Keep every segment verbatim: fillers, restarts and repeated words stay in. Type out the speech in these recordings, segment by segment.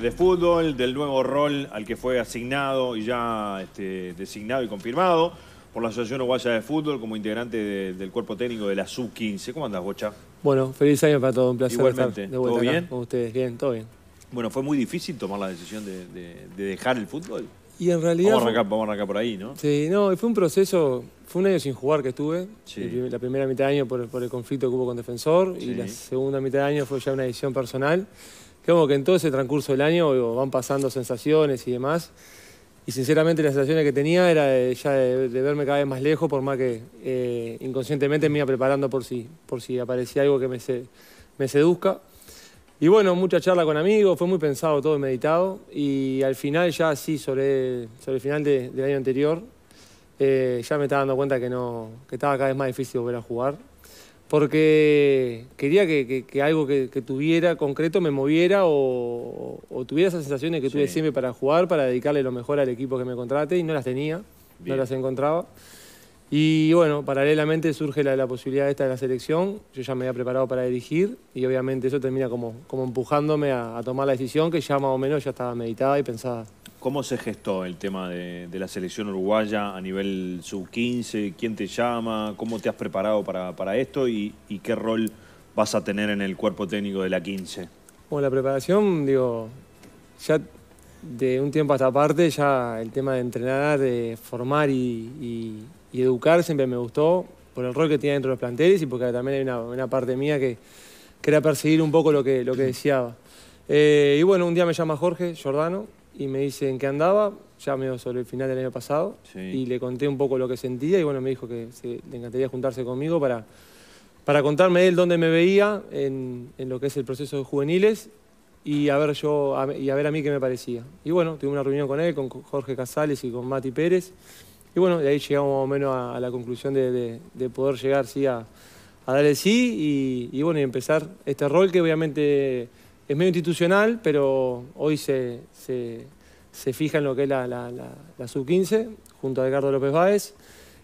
de fútbol, del nuevo rol al que fue asignado y ya este, designado y confirmado por la Asociación Uruguaya de Fútbol como integrante de, del cuerpo técnico de la sub quince. ¿Cómo andás, Bocha? Bueno, feliz año para todos, un placer. Igualmente. Estar de vuelta. ¿Todo acá bien? Con ustedes, bien, todo bien. Bueno, ¿fue muy difícil tomar la decisión de, de, de dejar el fútbol? Y en realidad... Vamos a arrancar, vamos a arrancar por ahí, ¿no? Sí, no, fue un proceso... Fue un año sin jugar que estuve. Sí. El, la primera mitad de año por, por el conflicto que hubo con Defensor. Sí. Y la segunda mitad de año fue ya una decisión personal. Como que en todo ese transcurso del año digo, van pasando sensaciones y demás. Y sinceramente las sensaciones que tenía era de, ya de, de verme cada vez más lejos, por más que eh, inconscientemente me iba preparando por si, por si aparecía algo que me, se, me seduzca. Y bueno, mucha charla con amigos, fue muy pensado todo y meditado. Y al final ya sí, sobre, sobre el final de, del año anterior, eh, ya me estaba dando cuenta que, no, que estaba cada vez más difícil volver a jugar. Porque quería que, que, que algo que, que tuviera concreto me moviera o, o tuviera esas sensaciones que tuve sí. siempre para jugar, para dedicarle lo mejor al equipo que me contrate. Y no las tenía, Bien. no las encontraba. Y bueno, paralelamente surge la, la posibilidad esta de la selección. Yo ya me había preparado para dirigir y obviamente eso termina como, como empujándome a, a tomar la decisión que ya más o menos ya estaba meditada y pensada. ¿Cómo se gestó el tema de, de la selección uruguaya a nivel sub quince? ¿Quién te llama? ¿Cómo te has preparado para, para esto? ¿Y, y qué rol vas a tener en el cuerpo técnico de la quince? Bueno, la preparación, digo, ya... de un tiempo a esta parte, ya el tema de entrenar, de formar y, y, y educar siempre me gustó por el rol que tenía dentro de los planteles y porque también hay una, una parte mía que, que era perseguir un poco lo que, lo que deseaba. Eh, y bueno, un día me llama Jorge Giordano y me dice en qué andaba, ya medio sobre el final del año pasado, sí. y le conté un poco lo que sentía y bueno, me dijo que se, le encantaría juntarse conmigo para, para contarme él dónde me veía en, en lo que es el proceso de juveniles y a ver yo y a ver a mí qué me parecía. Y bueno, tuve una reunión con él, con Jorge Casales y con Mati Pérez. Y bueno, de ahí llegamos más o menos a, a la conclusión de, de, de poder llegar sí, a, a dar el sí y, y bueno, y empezar este rol que obviamente es medio institucional, pero hoy se, se, se fija en lo que es la, la, la, la sub quince, junto a Edgardo López Báez.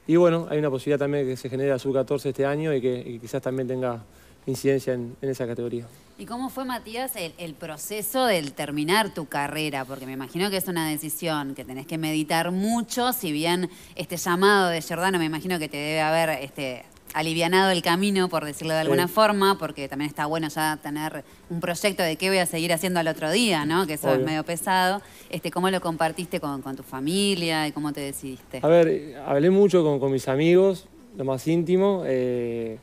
Y bueno, hay una posibilidad también de que se genere la sub catorce este año y que, y que quizás también tenga incidencia en, en esa categoría. ¿Y cómo fue, Mathías, el, el proceso del terminar tu carrera? Porque me imagino que es una decisión que tenés que meditar mucho, si bien este llamado de Giordano me imagino que te debe haber este, alivianado el camino, por decirlo de alguna sí. forma, porque también está bueno ya tener un proyecto de qué voy a seguir haciendo al otro día, ¿no? Que eso Obvio. es medio pesado. Este, ¿Cómo lo compartiste con, con tu familia y cómo te decidiste? A ver, hablé mucho con, con mis amigos, lo más íntimo. Eh,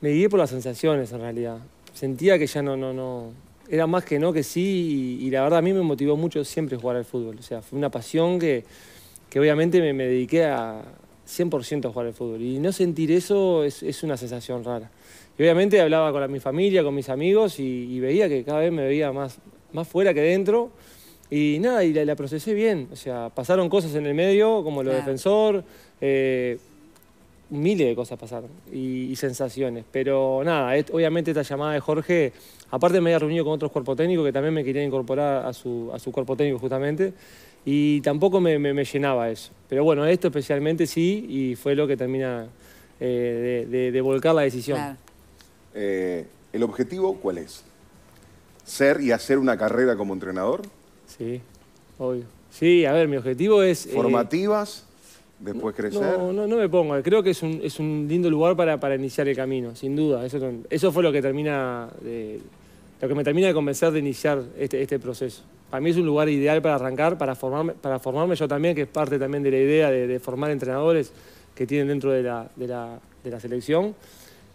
me guié por las sensaciones, en realidad. Sentía que ya no, no, no... Era más que no, que sí, y, y la verdad a mí me motivó mucho siempre jugar al fútbol. O sea, fue una pasión que, que obviamente me, me dediqué a cien por ciento a jugar al fútbol. Y no sentir eso es, es una sensación rara. Y obviamente hablaba con la, mi familia, con mis amigos, y, y veía que cada vez me veía más, más fuera que dentro. Y nada, y la, la procesé bien. O sea, pasaron cosas en el medio, como lo de Defensor... Eh, miles de cosas pasaron y, y sensaciones. Pero nada, es, obviamente esta llamada de Jorge, aparte me había reunido con otros cuerpos técnicos que también me querían incorporar a su, a su cuerpo técnico justamente, y tampoco me, me, me llenaba eso. Pero bueno, esto especialmente sí, y fue lo que termina eh, de, de, de volcar la decisión. Claro. Eh, ¿El objetivo cuál es? ¿Ser y hacer una carrera como entrenador? Sí, obvio. Sí, a ver, mi objetivo es... ¿Formativas? Eh, ¿Después crecer? No, no, no me pongo. Creo que es un, es un lindo lugar para, para iniciar el camino, sin duda. Eso, eso fue lo que termina de, lo que me termina de convencer de iniciar este, este proceso. Para mí es un lugar ideal para arrancar, para formarme, para formarme yo también, que es parte también de la idea de, de formar entrenadores que tienen dentro de la, de, la, de la selección.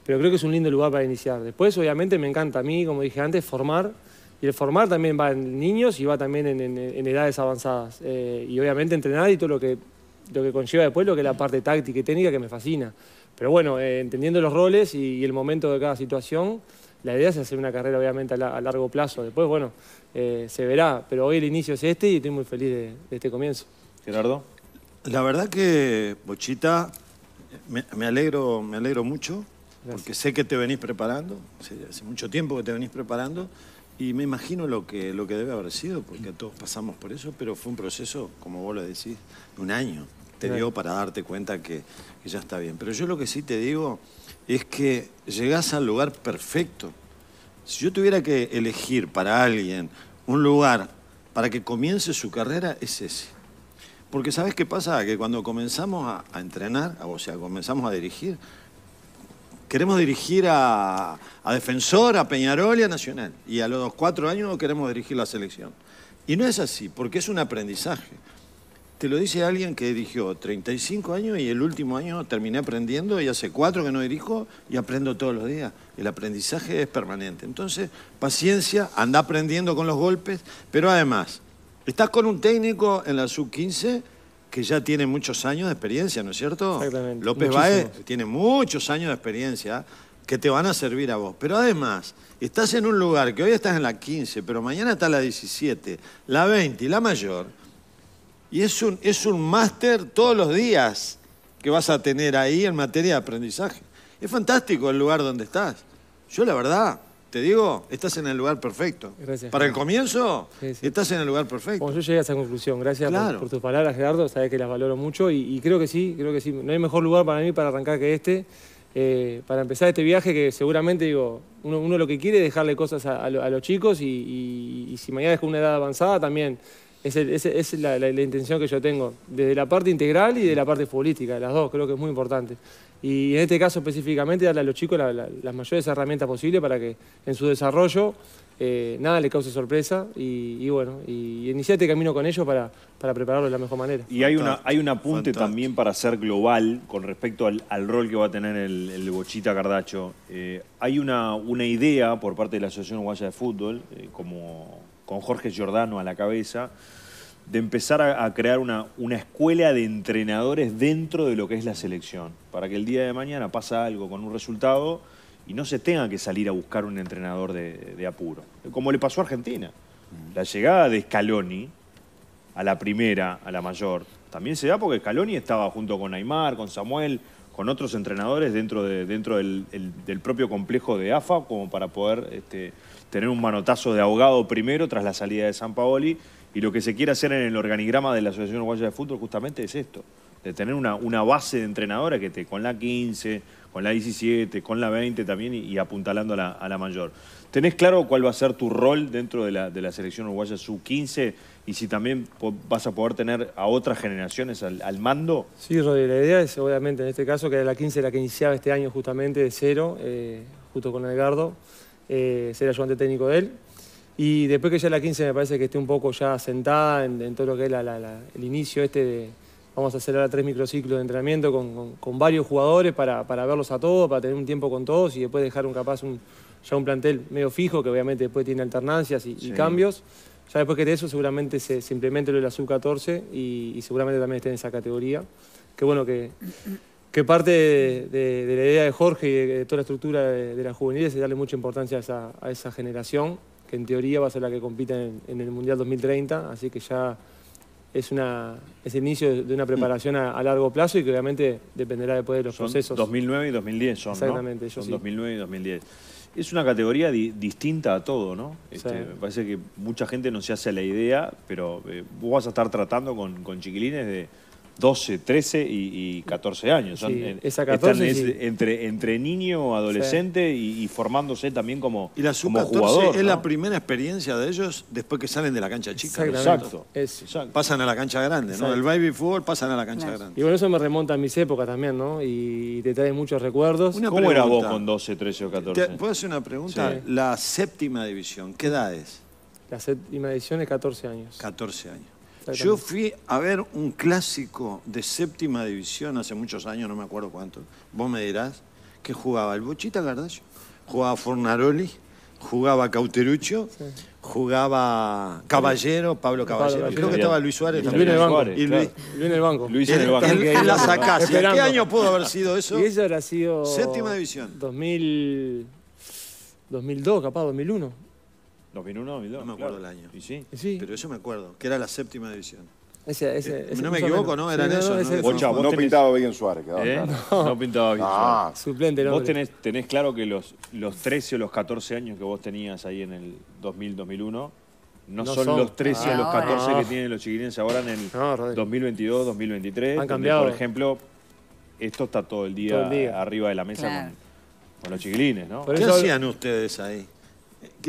Pero creo que es un lindo lugar para iniciar. Después, obviamente, me encanta a mí, como dije antes, formar. Y el formar también va en niños y va también en, en, en edades avanzadas. Eh, y obviamente entrenar y todo lo que... lo que conlleva después, lo que es la parte táctica y técnica que me fascina. Pero bueno, eh, entendiendo los roles y, y el momento de cada situación, la idea es hacer una carrera obviamente a, la, a largo plazo. Después, bueno, eh, se verá. Pero hoy el inicio es este y estoy muy feliz de, de este comienzo. Gerardo. La verdad que, Bochita, me, me, alegro, me alegro mucho. Gracias. Porque sé que te venís preparando. Hace, hace mucho tiempo que te venís preparando. Y me imagino lo que, lo que debe haber sido, porque todos pasamos por eso, pero fue un proceso, como vos lo decís, de un año. Te dio para darte cuenta que, que ya está bien. Pero yo lo que sí te digo es que llegás al lugar perfecto. Si yo tuviera que elegir para alguien un lugar para que comience su carrera es ese. Porque ¿sabes qué pasa? Que cuando comenzamos a, a entrenar, o sea, comenzamos a dirigir, queremos dirigir a, a Defensor, a Peñarol y a Nacional. Y a los cuatro años queremos dirigir la selección. Y no es así, porque es un aprendizaje. Te lo dice alguien que dirigió treinta y cinco años y el último año terminé aprendiendo y hace cuatro que no dirijo y aprendo todos los días. El aprendizaje es permanente. Entonces, paciencia, anda aprendiendo con los golpes, pero además, estás con un técnico en la sub quince que ya tiene muchos años de experiencia, ¿no es cierto? Exactamente. López Báez tiene muchos años de experiencia que te van a servir a vos. Pero además, estás en un lugar que hoy estás en la quince, pero mañana está la diecisiete, la veinte y la mayor. Y es un, es un máster todos los días que vas a tener ahí en materia de aprendizaje. Es fantástico el lugar donde estás. Yo, la verdad, te digo, estás en el lugar perfecto. Gracias. Para el comienzo, sí, sí. Estás en el lugar perfecto. Bueno, yo llegué a esa conclusión. Gracias claro. por, por tus palabras, Gerardo. Sabés que las valoro mucho y, y creo que sí, creo que sí. No hay mejor lugar para mí para arrancar que este. Eh, para empezar este viaje que seguramente, digo, uno, uno lo que quiere es dejarle cosas a, a, lo, a los chicos y, y, y si mañana es con una edad avanzada también... Esa es, es la, la, la intención que yo tengo, desde la parte integral y de la parte futbolística, las dos, creo que es muy importante. Y en este caso específicamente darle a los chicos la, la, las mayores herramientas posibles para que en su desarrollo eh, nada les cause sorpresa y, y bueno, y iniciar este camino con ellos para, para prepararlos de la mejor manera. Y hay, una, hay un apunte Fantástico. también para ser global con respecto al, al rol que va a tener el, el Bochita Cardacio. Eh, hay una, una idea por parte de la Asociación Uruguaya de Fútbol, eh, como... con Jorge Giordano a la cabeza, de empezar a, a crear una, una escuela de entrenadores dentro de lo que es la selección, para que el día de mañana pasa algo con un resultado y no se tenga que salir a buscar un entrenador de, de apuro. Como le pasó a Argentina. La llegada de Scaloni a la primera, a la mayor, también se da porque Scaloni estaba junto con Aymar, con Samuel, con otros entrenadores dentro, de, dentro del, el, del propio complejo de A F A, como para poder... Este, tener un manotazo de ahogado primero tras la salida de Sampaoli y lo que se quiere hacer en el organigrama de la Asociación Uruguaya de Fútbol justamente es esto, de tener una, una base de entrenadora que te con la quince, con la diecisiete, con la veinte también y, y apuntalando a la, a la mayor. ¿Tenés claro cuál va a ser tu rol dentro de la, de la Selección Uruguaya sub quince y si también vas a poder tener a otras generaciones al, al mando? Sí, Rodri, la idea es obviamente en este caso que la quince era la que iniciaba este año justamente de cero, eh, junto con Edgardo. Eh, ser ayudante técnico de él y después que ya la quince me parece que esté un poco ya sentada en, en todo lo que es la, la, la, el inicio este de vamos a hacer ahora tres microciclos de entrenamiento con, con, con varios jugadores para, para verlos a todos, para tener un tiempo con todos y después dejar un capaz un, ya un plantel medio fijo que obviamente después tiene alternancias y, sí. y cambios. Ya después que de eso seguramente se, se implemente lo de la sub catorce y, y seguramente también esté en esa categoría. Que bueno que... que parte de, de, de la idea de Jorge y de, de toda la estructura de, de la juvenil es darle mucha importancia a esa, a esa generación, que en teoría va a ser la que compita en, en el Mundial dos mil treinta, así que ya es, una, es el inicio de una preparación a, a largo plazo y que obviamente dependerá después de los son procesos. dos mil nueve y dos mil diez son, Exactamente, ¿no? Son sí. dos mil nueve y dos mil diez. Es una categoría di, distinta a todo, ¿no? Este, sí. Me parece que mucha gente no se hace la idea, pero eh, vos vas a estar tratando con, con chiquilines de... doce, trece y, y catorce años. Son, sí, esa catorce, están sí. entre, entre niño, adolescente sí. y, y formándose también como, y la como jugador. Es ¿no? la primera experiencia de ellos después que salen de la cancha chica. Exacto. Exacto. Pasan a la cancha grande, Exacto. ¿no? Del baby fútbol pasan a la cancha Exacto. grande. Y bueno, eso me remonta a mis épocas también, ¿no? Y te trae muchos recuerdos. Una ¿Cómo pregunta? Era vos con doce, trece o catorce? ¿Puedo hacer una pregunta? Sí. La séptima división, ¿qué edad es? La séptima división es catorce años. catorce años. Yo fui a ver un clásico de séptima división hace muchos años, no me acuerdo cuánto. Vos me dirás que jugaba el Bochita Cardacio, jugaba Fornaroli, jugaba Cauteruccio, sí. jugaba Caballero, Pablo Caballero. Pablo, Creo que estaba Luis Suárez y también. Luis en el banco. Suárez, y Luis, claro. Luis en el banco. Luis en el banco. El, el, el, la sacás. ¿Qué año pudo haber sido eso? Y eso habrá sido... Séptima división. dos mil, dos mil dos, capaz, dos mil uno. dos mil uno, dos mil dos. No me acuerdo claro. el año. ¿Y sí? sí? Pero yo me acuerdo, que era la séptima división. Ese, ese, eh, ese no me equivoco, menos. ¿no? Eran sí, no, esos. No, ese, ¿no? Bocha, no tenés... pintaba bien Suárez. Quedaba ¿Eh? claro. no. no pintaba bien ah. Suárez. Suplente, no. Vos tenés, tenés claro que los, los trece o los catorce años que vos tenías ahí en el dos mil, dos mil uno, no, no son, son los trece ah, o los catorce no. que tienen los chiquilines ahora en el no, dos mil veintidós, dos mil veintitrés. Han cambiado. Por ejemplo, esto está todo el día, todo el día. arriba de la mesa claro. con, con los chiquilines, ¿no? ¿Qué hacían ustedes ahí?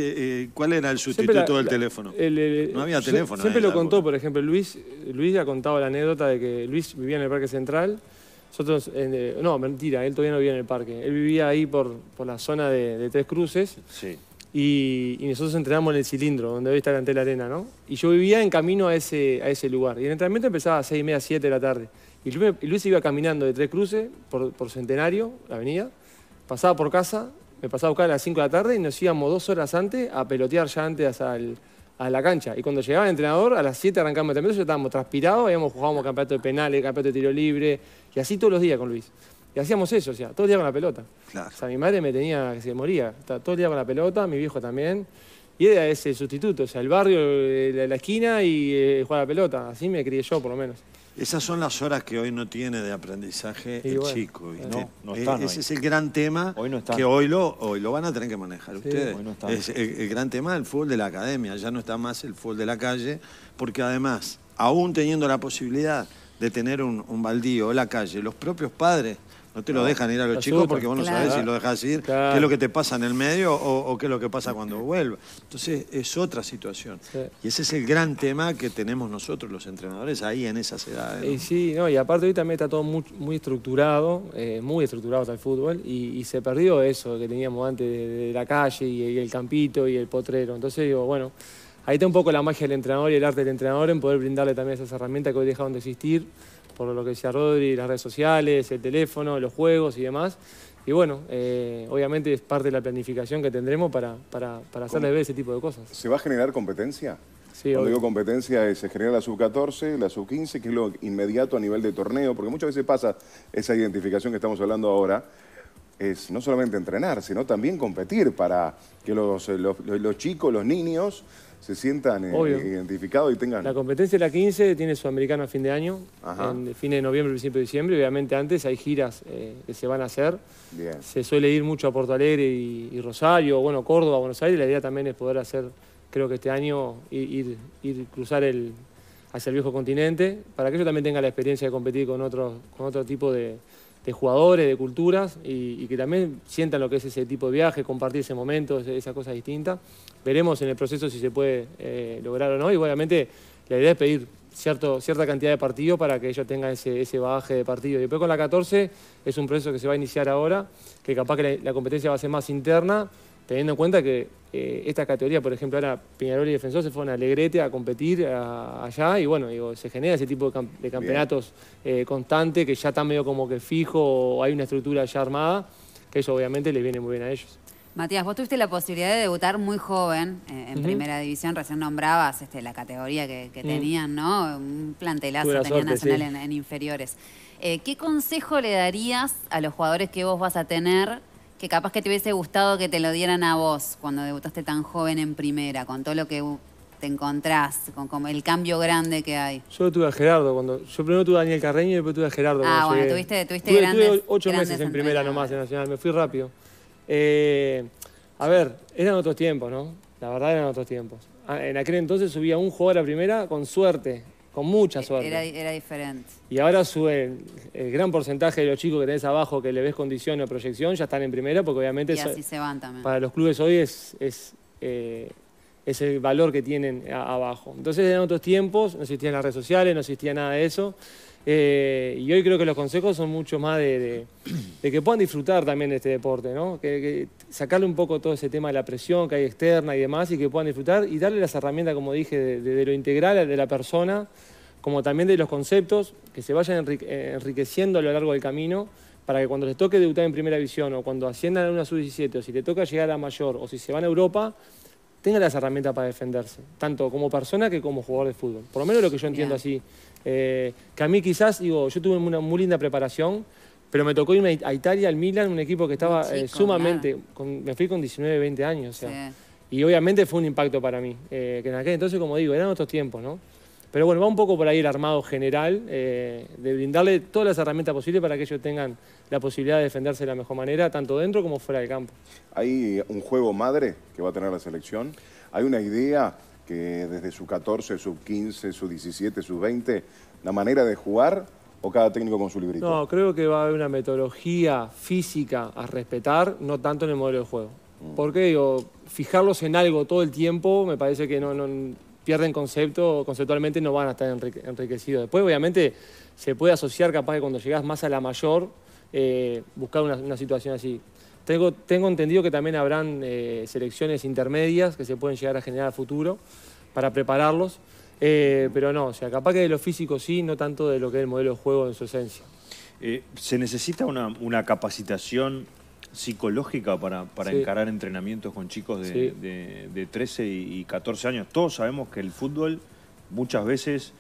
Eh, ¿Cuál era el sustituto la, del teléfono? El, el, no había teléfono. Siempre lo contó, época. por ejemplo, Luis, Luis ya contaba la anécdota de que Luis vivía en el Parque Central. Nosotros, eh, no, mentira, él todavía no vivía en el parque. Él vivía ahí por, por la zona de, de Tres Cruces. Sí. Y, y nosotros entrenamos en el cilindro, donde hoy está la Antel Arena, ¿no? Y yo vivía en camino a ese, a ese lugar. Y el entrenamiento empezaba a seis y media, siete de la tarde. Y Luis, Luis iba caminando de Tres Cruces por, por Centenario, la avenida, pasaba por casa. Me pasaba a buscar a las cinco de la tarde y nos íbamos dos horas antes a pelotear ya antes al, a la cancha. Y cuando llegaba el entrenador, a las siete arrancamos el entrenamiento, ya estábamos transpirados, habíamos jugado campeonato de penales, campeonato de tiro libre, y así todos los días con Luis. Y hacíamos eso, o sea, todo el día con la pelota. Claro. O sea, mi madre me tenía, que se moría, todo el día con la pelota, mi viejo también. Y era ese sustituto, o sea, el barrio, la esquina y jugar a la pelota. Así me crié yo, por lo menos. Esas son las horas que hoy no tiene de aprendizaje y el bueno, chico. ¿Viste? No, no están Ese hoy. es el gran tema hoy no que hoy lo, hoy lo van a tener que manejar sí, ustedes. Hoy no están. Es el, el gran tema del fútbol de la academia. Ya no está más el fútbol de la calle, porque además, aún teniendo la posibilidad de tener un, un baldío o la calle, los propios padres no te no, lo dejan ir a los asusta, chicos porque vos no claro. sabés si lo dejas ir, claro. qué es lo que te pasa en el medio o, o qué es lo que pasa cuando vuelva. Entonces es otra situación. Sí. Y ese es el gran tema que tenemos nosotros los entrenadores ahí en esas edades. ¿No? Y sí, no, y aparte hoy también está todo muy, muy estructurado, eh, muy estructurado está el fútbol y, y se perdió eso que teníamos antes de, de la calle y, y el campito y el potrero. Entonces digo, bueno, ahí está un poco la magia del entrenador y el arte del entrenador en poder brindarle también esas herramientas que hoy dejaron de existir. Por lo que decía Rodri, las redes sociales, el teléfono, los juegos y demás. Y bueno, eh, obviamente es parte de la planificación que tendremos para, para, para hacerles ver ese tipo de cosas. ¿Se va a generar competencia? Sí, Cuando obvio. digo competencia, se genera la sub catorce, la sub quince, que es lo inmediato a nivel de torneo, porque muchas veces pasa esa identificación que estamos hablando ahora, es no solamente entrenar, sino también competir para que los, los, los chicos, los niños, se sientan identificados y tengan... La competencia de la quince tiene Sudamericano a fin de año, Ajá. en fin de noviembre, principio de diciembre. Obviamente antes hay giras eh, que se van a hacer. Bien. Se suele ir mucho a Porto Alegre y, y Rosario, bueno, Córdoba, Buenos Aires. La idea también es poder hacer, creo que este año, ir, ir, ir cruzar el, hacia el viejo continente, para que ellos también tengan la experiencia de competir con otro, con otro tipo de, de jugadores, de culturas, y, y que también sientan lo que es ese tipo de viaje, compartir ese momento, esas cosas distintas. Veremos en el proceso si se puede eh, lograr o no. Y obviamente la idea es pedir cierto, cierta cantidad de partidos para que ellos tengan ese, ese bagaje de partidos. Y después con la catorce es un proceso que se va a iniciar ahora, que capaz que la, la competencia va a ser más interna, teniendo en cuenta que eh, esta categoría, por ejemplo, ahora Peñarol y Defensor se fueron a Alegrete a competir a, allá. Y bueno, digo, se genera ese tipo de, camp de campeonatos eh, constante, que ya está medio como que fijo o hay una estructura ya armada, que eso obviamente les viene muy bien a ellos. Matías, vos tuviste la posibilidad de debutar muy joven eh, en uh-huh. primera división. Recién nombrabas este, la categoría que, que uh-huh. tenían, ¿no? Un plantelazo tenía suerte, Nacional sí. en, en inferiores. Eh, ¿Qué consejo le darías a los jugadores que vos vas a tener que capaz que te hubiese gustado que te lo dieran a vos cuando debutaste tan joven en primera, con todo lo que te encontrás, con, con el cambio grande que hay? Yo lo tuve a Gerardo. Cuando, yo primero tuve a Daniel Carreño y después tuve a Gerardo. Ah, bueno, llegué. tuviste, tuviste tuve, grandes... Tuve ocho grandes meses en primera nomás en Nacional, me fui rápido. Eh, a ver, eran otros tiempos, ¿no? La verdad eran otros tiempos. En aquel entonces subía un jugador a primera con suerte, con mucha suerte. Era, era diferente. Y ahora sube el, el gran porcentaje de los chicos que tenés abajo, que le ves condición o proyección, ya están en primera, porque obviamente... Y así so, se van también. Para los clubes hoy es, es, eh, es el valor que tienen a, abajo. Entonces eran otros tiempos, no existían las redes sociales, no existía nada de eso. Eh, y hoy creo que los consejos son mucho más de, de, de que puedan disfrutar también de este deporte, ¿no? Que, que sacarle un poco todo ese tema de la presión que hay externa y demás, y que puedan disfrutar y darle las herramientas, como dije, de, de, de lo integral de la persona, como también de los conceptos, que se vayan enriqueciendo a lo largo del camino, para que cuando les toque debutar en primera división, o cuando asciendan a una sub diecisiete, o si te toca llegar a mayor, o si se van a Europa, tengan las herramientas para defenderse, tanto como persona que como jugador de fútbol. Por lo menos lo que yo entiendo así. Eh, que a mí quizás, digo, yo tuve una muy linda preparación, pero me tocó irme a Italia, al Milan, un equipo que estaba chico, eh, sumamente... Con, me fui con diecinueve, veinte años, o sea, sí. y obviamente fue un impacto para mí. Eh, que en aquel entonces, como digo, eran otros tiempos, ¿no? Pero bueno, va un poco por ahí el armado general, eh, de brindarle todas las herramientas posibles para que ellos tengan la posibilidad de defenderse de la mejor manera, tanto dentro como fuera del campo. Hay un juego madre que va a tener la selección, hay una idea... que desde sub catorce, sub quince, sub diecisiete, sub veinte, la manera de jugar o cada técnico con su librito? No, creo que va a haber una metodología física a respetar, no tanto en el modelo de juego. Porque, digo, fijarlos en algo todo el tiempo, me parece que no, no pierden concepto, conceptualmente no van a estar enriquecidos. Después, obviamente, se puede asociar capaz que cuando llegás más a la mayor, eh, buscar una, una situación así. Tengo, tengo entendido que también habrán eh, selecciones intermedias que se pueden llegar a generar a futuro para prepararlos, eh, pero no, o sea, capaz que de lo físico sí, no tanto de lo que es el modelo de juego en su esencia. Eh, ¿Se necesita una, una capacitación psicológica para, para sí. encarar entrenamientos con chicos de, sí. de, de trece y catorce años? Todos sabemos que el fútbol, muchas veces,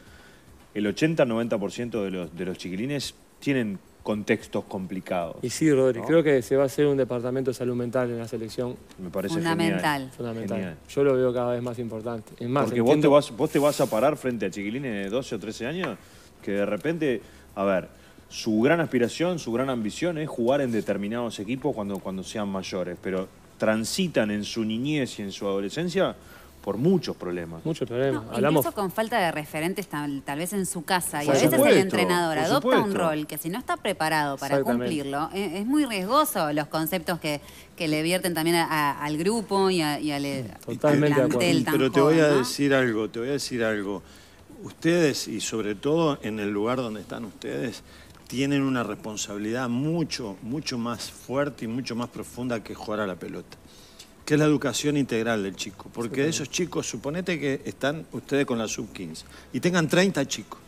el ochenta al noventa por ciento de los, de los chiquilines tienen contextos complicados. Y sí, Rodri, ¿no? Creo que se va a hacer un departamento de salud mental en la selección. Me parece fundamental. Genial. Fundamental. Genial. Yo lo veo cada vez más importante. Es más, porque entiendo... vos, te vas, vos te vas a parar frente a chiquilines de doce o trece años que de repente, a ver, su gran aspiración, su gran ambición es jugar en determinados equipos cuando, cuando sean mayores, pero transitan en su niñez y en su adolescencia por muchos problemas. Muchos problemas. No, Hablamos... Incluso con falta de referentes tal, tal vez en su casa. Y a veces el entrenador adopta un rol que si no está preparado para cumplirlo, es, es muy riesgoso los conceptos que, que le vierten también a, a, al grupo y, a, y al Totalmente plantel tan Pero te joven, voy a ¿no? decir algo, te voy a decir algo. Ustedes, y sobre todo en el lugar donde están ustedes, tienen una responsabilidad mucho, mucho más fuerte y mucho más profunda que jugar a la pelota, que es la educación integral del chico. Porque de esos chicos, suponete que están ustedes con la sub quince y tengan treinta chicos.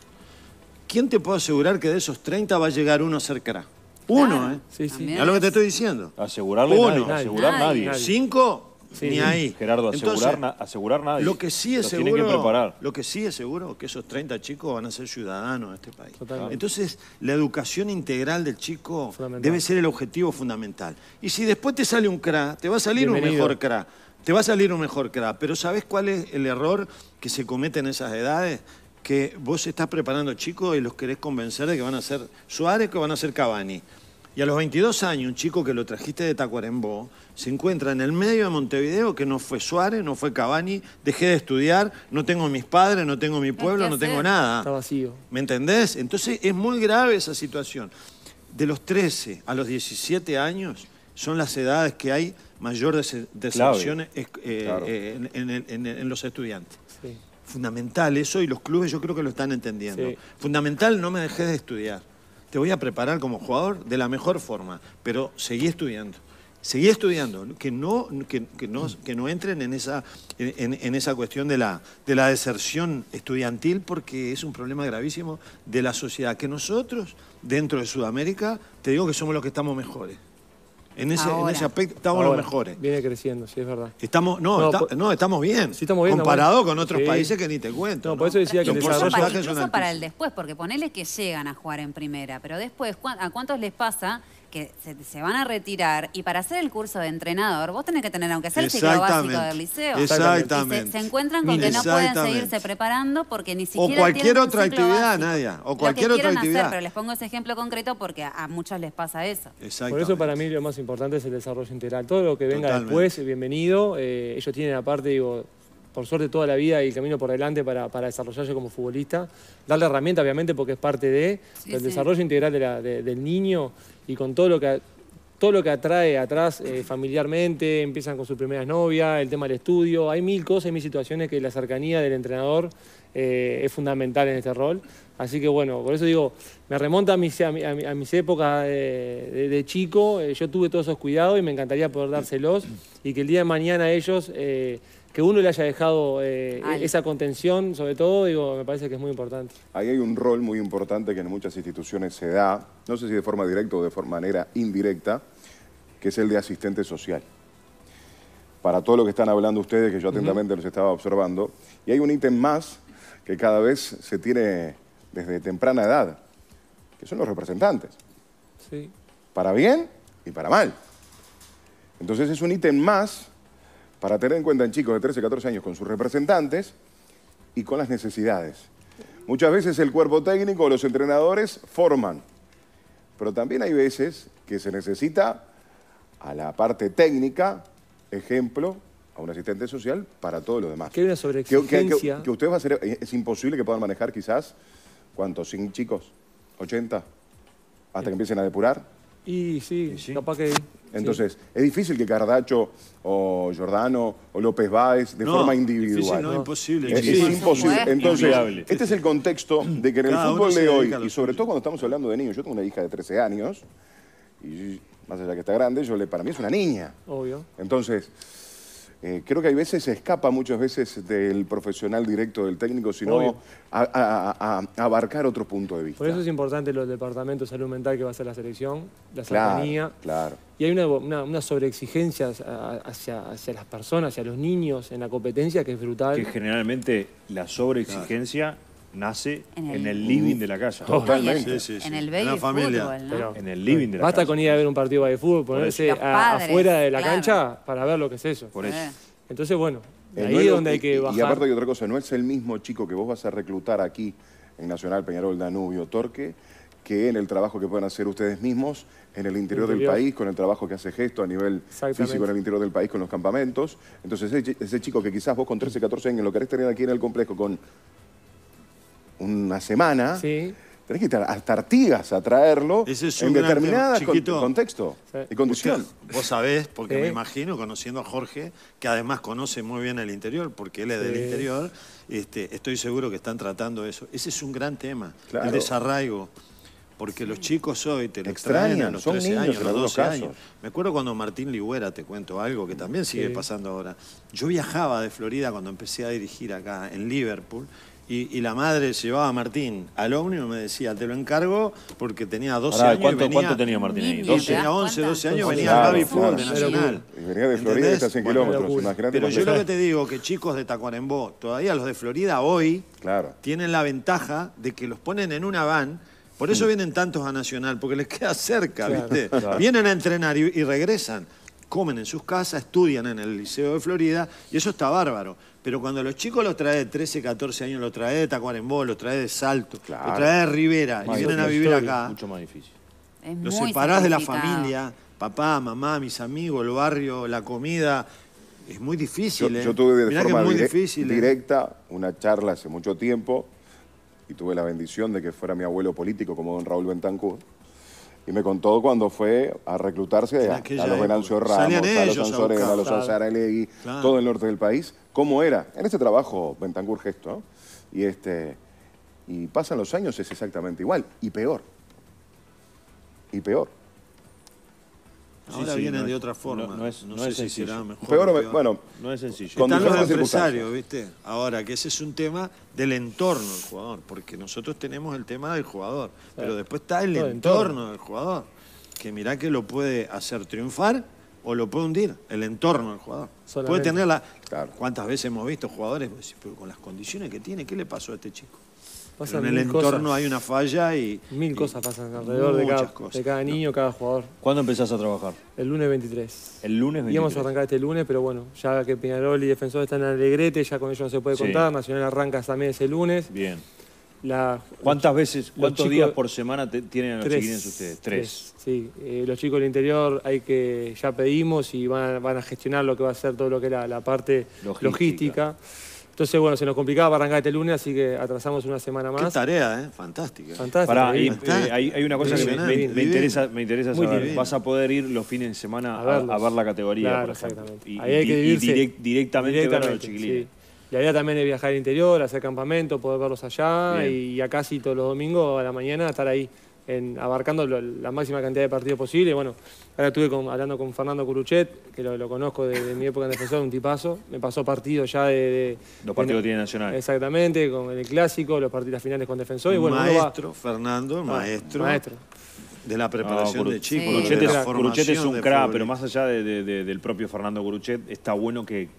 ¿Quién te puede asegurar que de esos treinta va a llegar uno a ser crack? Uno, claro. ¿eh? Sí, sí. ¿Es lo que te estoy diciendo? Asegurarle uno. Nadie, asegurar nadie. nadie. Cinco... Sí, ni ahí. Gerardo, asegurar, Entonces, na asegurar nadie. Lo que sí es seguro, tienen que preparar. Lo que sí es seguro, que esos treinta chicos van a ser ciudadanos de este país. Totalmente. Entonces, la educación integral del chico debe ser el objetivo fundamental. Y si después te sale un cra, te va a salir Bienvenido. un mejor cra. Te va a salir un mejor cra. Pero ¿sabés cuál es el error que se comete en esas edades? Que vos estás preparando chicos y los querés convencer de que van a ser Suárez, que van a ser Cavani. Y a los veintidós años, un chico que lo trajiste de Tacuarembó, se encuentra en el medio de Montevideo que no fue Suárez, no fue Cavani, dejé de estudiar, no tengo mis padres, no tengo mi pueblo, no tengo nada. Está vacío. ¿Me entendés? Entonces es muy grave esa situación. De los trece a los diecisiete años son las edades que hay mayor deserción eh, claro. en, en, en, en los estudiantes. Sí. Fundamental eso, y los clubes yo creo que lo están entendiendo. Sí. Fundamental, no me dejes de estudiar. Te voy a preparar como jugador de la mejor forma, pero seguí estudiando. Seguí estudiando, que no, que, que no, que no entren en esa, en, en esa cuestión de la, de la deserción estudiantil, porque es un problema gravísimo de la sociedad. Que nosotros, dentro de Sudamérica, te digo que somos los que estamos mejores. En ese, en ese aspecto estamos Ahora, los mejores. Viene creciendo, sí, es verdad. Estamos, no, no, está, por, no estamos bien. Sí, estamos bien. Comparado estamos bien. con otros sí. países que ni te cuento. No, ¿no? Por eso decía que incluso para, incluso para el después, porque ponele que llegan a jugar en primera, pero después, ¿a cuántos les pasa que se, se van a retirar? Y para hacer el curso de entrenador, vos tenés que tener, aunque sea el ciclo básico del liceo. Exactamente. Y se, se encuentran con que no pueden seguirse preparando porque ni siquiera. O cualquier otra actividad, Nadia. O cualquier otra actividad. Hacer, pero les pongo ese ejemplo concreto porque a, a muchos les pasa eso. Por eso, para mí, lo más importante es el desarrollo integral. Todo lo que venga Totalmente. después, bienvenido. Eh, ellos tienen, aparte, digo, por suerte, toda la vida y el camino por delante para, para desarrollarse como futbolista. Darle herramienta, obviamente, porque es parte de, sí, del sí. desarrollo integral de la, de, del niño. Y con todo lo que, todo lo que atrae atrás eh, familiarmente, empiezan con sus primeras novias, el tema del estudio. Hay mil cosas y mil situaciones que la cercanía del entrenador eh, es fundamental en este rol. Así que bueno, por eso digo, me remonta a mis, a mi, a mis épocas de, de, de chico. Eh, yo tuve todos esos cuidados y me encantaría poder dárselos. Y que el día de mañana ellos... Eh, que uno le haya dejado eh, esa contención, sobre todo, digo, me parece que es muy importante. Ahí hay un rol muy importante que en muchas instituciones se da, no sé si de forma directa o de forma manera indirecta, que es el de asistente social. Para todo lo que están hablando ustedes, que yo atentamente uh-huh. los estaba observando, y hay un ítem más que cada vez se tiene desde temprana edad, que son los representantes. Sí. Para bien y para mal. Entonces es un ítem más para tener en cuenta en chicos de trece, catorce años con sus representantes y con las necesidades. Muchas veces el cuerpo técnico o los entrenadores forman, pero también hay veces que se necesita a la parte técnica, ejemplo, a un asistente social para todo lo demás. Que hay una sobreexigencia. Que, que, que ustedes va a ser, es imposible que puedan manejar quizás, ¿cuántos? ¿cien chicos? ¿ochenta? Hasta que empiecen a depurar. Y sí, sí, capaz que... Entonces, sí. ¿Es difícil que Cardacio o Giordano o López Báez de no, forma individual? Difícil, no, no, imposible. Es, sí, es imposible. Entonces, inviable. Este es el contexto de que en el Cada fútbol de hoy, y sobre todo cuando estamos hablando de niños, yo tengo una hija de trece años, y más allá que está grande, yo le, para mí es una niña. Obvio. Entonces, eh, creo que hay veces, se escapa muchas veces del profesional directo del técnico, sino a, a, a, a abarcar otro punto de vista. Por eso es importante los departamentos de salud mental que va a ser la selección, la cercanía. Claro, claro. Y hay una, una, una sobreexigencia hacia, hacia las personas, hacia los niños en la competencia que es brutal. Que generalmente la sobreexigencia... Claro. Nace en el, en el living de la casa. Totalmente. Sí, sí, sí. En el baby fútbol, ¿no? En el living de la Basta casa. Con ir a ver un partido de fútbol, ponerse a, afuera de la claro. cancha para ver lo que es eso. Por eso. Entonces, bueno, el ahí es donde hay que y, bajar. Y aparte hay otra cosa, no es el mismo chico que vos vas a reclutar aquí en Nacional, Peñarol, Danubio, Torque, que en el trabajo que pueden hacer ustedes mismos en el interior, interior. del país, con el trabajo que hace Gesto a nivel físico en el interior del país, con los campamentos. Entonces, ese, ese chico que quizás vos con trece, catorce años lo querés tener aquí en el complejo con... una semana, sí. tenés que estar hasta Artigas a traerlo Ese es en determinado con, contexto sí. y condición. Usted, vos sabés, porque sí. me imagino, conociendo a Jorge, que además conoce muy bien el interior, porque él es sí. del interior, este, estoy seguro que están tratando eso. Ese es un gran tema, claro. el desarraigo. Porque los chicos hoy te lo extrañan, extrañan a los trece años, a los doce años. Me acuerdo cuando Martín Ligüera, te cuento algo que también sigue sí. pasando ahora. Yo viajaba de Florida cuando empecé a dirigir acá en Liverpool, Y, y la madre llevaba a Martín al ómnibus y me decía, te lo encargo porque tenía doce años. ¿Cuánto, venía, ¿Cuánto tenía Martín ahí? doce, tenía once, doce años, venía claro, al Baby Fútbol de Nacional. Y venía de Florida, que está a cien kilómetros. Más grande. Pero yo lo que te digo que chicos de Tacuarembó, todavía los de Florida hoy, claro. tienen la ventaja de que los ponen en una van. Por eso vienen tantos a Nacional, porque les queda cerca, claro, ¿viste? Claro. Vienen a entrenar y, y regresan. Comen en sus casas, estudian en el Liceo de Florida y eso está bárbaro. Pero cuando los chicos los trae de trece, catorce años, los trae de Tacuarembó, los trae de Salto, claro. los trae de Rivera y vienen a vivir acá. Es mucho más difícil. Es los separás de la familia, papá, mamá, mis amigos, el barrio, la comida. Es muy difícil. Yo, eh. yo tuve de Mirá forma muy dire difícil, directa eh. una charla hace mucho tiempo y tuve la bendición de que fuera mi abuelo político como don Raúl Bentancur. Y me contó cuando fue a reclutarse a, a los Venancio Ramos, a los Sanzores, a los Sanzaralegui, claro. todo el norte del país, cómo era. En este trabajo, Bentancur Gesto, ¿no? Y, este, y pasan los años, es exactamente igual, y peor. Y peor. Ahora sí, vienen sí, no de es, otra forma. No, no es, no no es sé sencillo. Si será mejor peor, o peor. Bueno, no es sencillo. Están los empresarios, ¿viste? Ahora, que ese es un tema del entorno del jugador, porque nosotros tenemos el tema del jugador, sí. pero después está el, no, el entorno, entorno del jugador, que mirá que lo puede hacer triunfar o lo puede hundir, el entorno del jugador. Solamente. Puede tener la... Claro. ¿Cuántas veces hemos visto jugadores? Pero con las condiciones que tiene, ¿qué le pasó a este chico? Pero en el entorno cosas. Hay una falla y... Mil y cosas pasan alrededor de cada, cosas. de cada niño, no. cada jugador. ¿Cuándo empezás a trabajar? El lunes veintitrés. El lunes veintitrés. Íbamos a arrancar este lunes, pero bueno, ya que Peñarol y Defensor están en Alegrete, ya con ellos no se puede contar. Sí. Nacional arranca también ese lunes. Bien. La, ¿Cuántas los, veces, cuántos chicos, días por semana te, tienen los chiquines ustedes? Tres. tres sí, eh, los chicos del interior hay que ya pedimos y van a, van a gestionar lo que va a ser todo lo que es la, la parte logística. logística. Entonces, bueno, se nos complicaba arrancar este lunes, así que atrasamos una semana más. Qué tarea, ¿eh? Fantástica. Fantástica. Pará, y, Fantástica. Hay, hay una cosa que me, me, me interesa, me interesa saber. Divino. Vas a poder ir los fines de semana a, a, a ver la categoría, claro, por ejemplo. Exactamente. Y, Ahí hay que y direct, directamente, directamente ver a los chiquilines. Sí. La idea también es viajar al interior, hacer campamento, poder verlos allá. Bien. Y acá sí, todos los domingos a la mañana estar ahí en, abarcando lo, la máxima cantidad de partidos posible. Bueno, ahora estuve con, hablando con Fernando Curuchet, que lo, lo conozco de, de mi época en Defensor, un tipazo. Me pasó partidos ya de... de los partidos tiene Nacional. Exactamente, con el Clásico, los partidos finales con Defensor. Y bueno, maestro, va, Fernando, maestro. Maestro. De la preparación no, de chicos. Sí. Curuchet, de la Curuchet es un crack, pero más allá de, de, de, del propio Fernando Curuchet, está bueno que...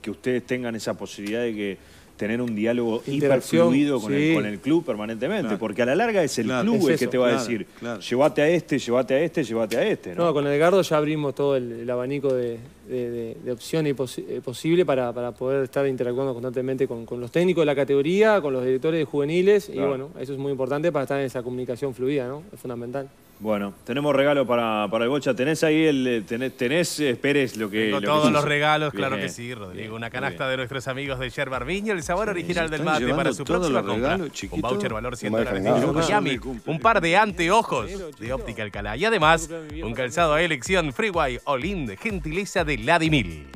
que ustedes tengan esa posibilidad de que tener un diálogo hiperfluido con, sí. con el club permanentemente, claro. porque a la larga es el claro, club es el eso, que te va claro, a decir, claro. llévate a este, llévate a este, llévate a este. No, no con Edgardo ya abrimos todo el, el abanico de, de, de, de opciones posi posible para, para poder estar interactuando constantemente con, con los técnicos de la categoría, con los directores de juveniles, claro. y bueno, eso es muy importante para estar en esa comunicación fluida, ¿no? Es fundamental. Bueno, tenemos regalo para, para el Bocha. ¿Tenés ahí el... tenés, tenés eh, Pérez, lo que... Tengo lo todos que los regalos, bien, claro que sí, Rodrigo. Bien, una canasta de nuestros amigos de Yerba Armiño, el sabor sí, original del mate para su próxima compra. Chiquito, un voucher valor ciento noventa y cinco Miami, un par de anteojos de Óptica Alcalá y además un calzado a elección Freeway Olin, gentileza de Ladimil.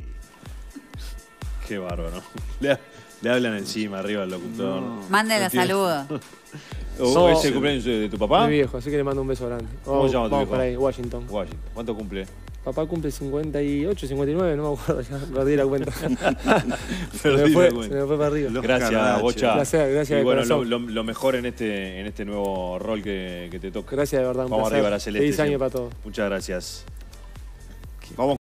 Qué bárbaro. Le, le hablan encima, arriba al locutor. No. Mándale saludos. Oh, so, ¿ese cumpleaños de tu papá? Mi viejo, así que le mando un beso grande. ¿Cómo oh, se llama tu viejo? Por ahí, Washington. Washington. ¿Cuánto cumple? Papá cumple cincuenta y ocho, cincuenta y nueve, no me acuerdo, ya perdí la cuenta. se, me fue, la cuenta. se me fue para arriba. Los gracias, Cardacio. Bocha. Un placer, gracias. Y bueno, lo, lo, lo mejor en este, en este nuevo rol que, que te toca. Gracias, de verdad. Un Vamos placer. Arriba a la Celeste. Feliz año para todos. Muchas gracias. Vamos.